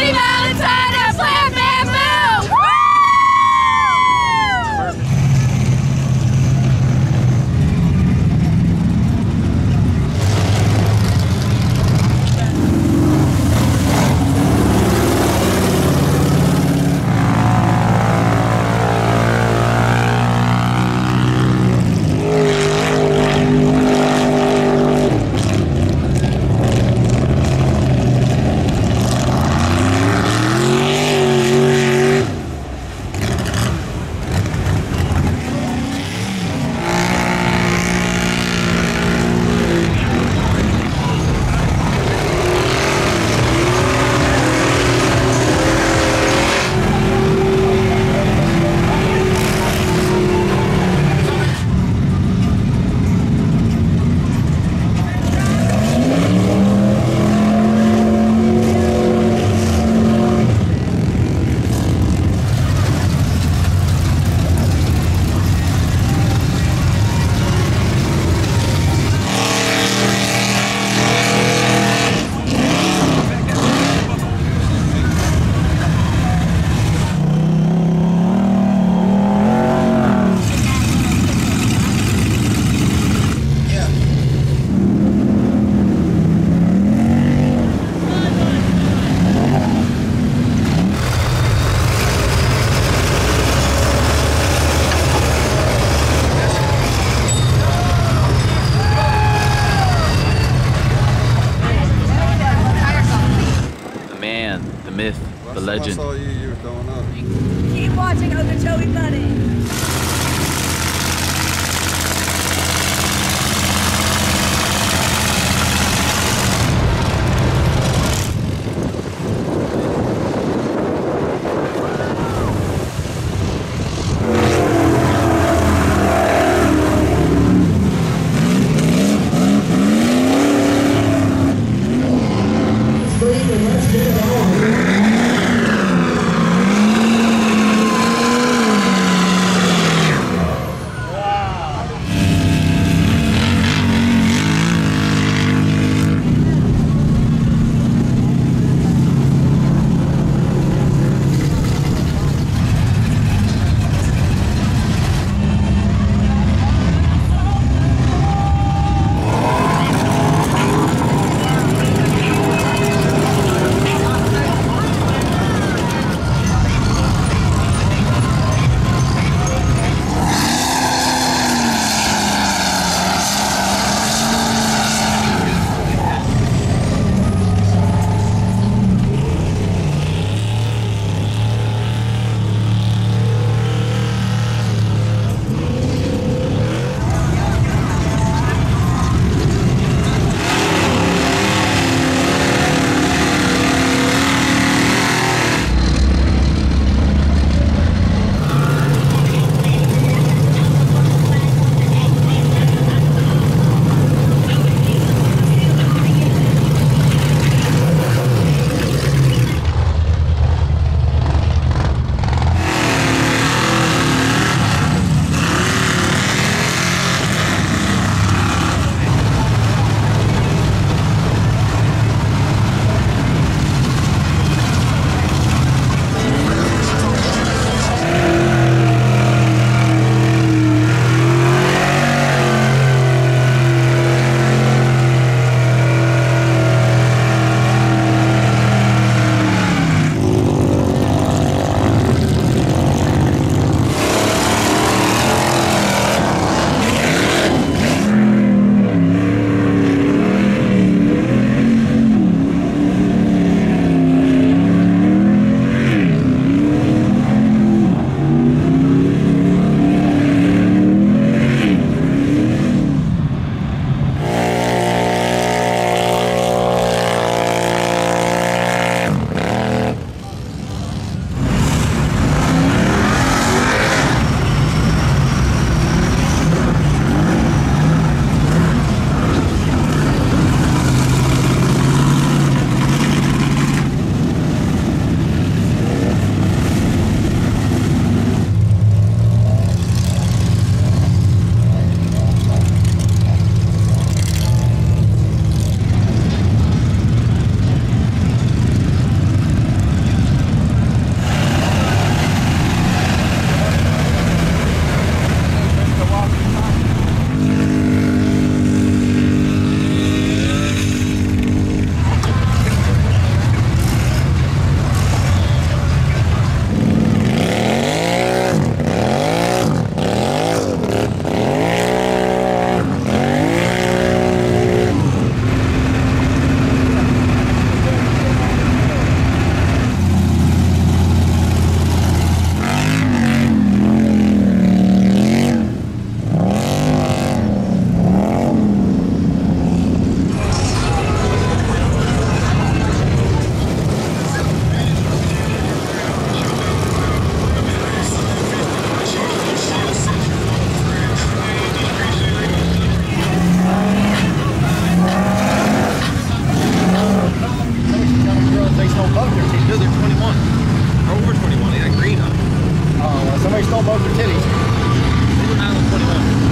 Bloody Valentine and Slam Bamboo! The myth, the legend. Last time I saw you, you were throwing up. Keep watching Okeechobee Bunny. saw both her titties. They were 921.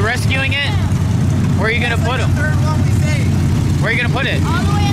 Rescuing it? Where are you gonna put him? Where are you gonna put it?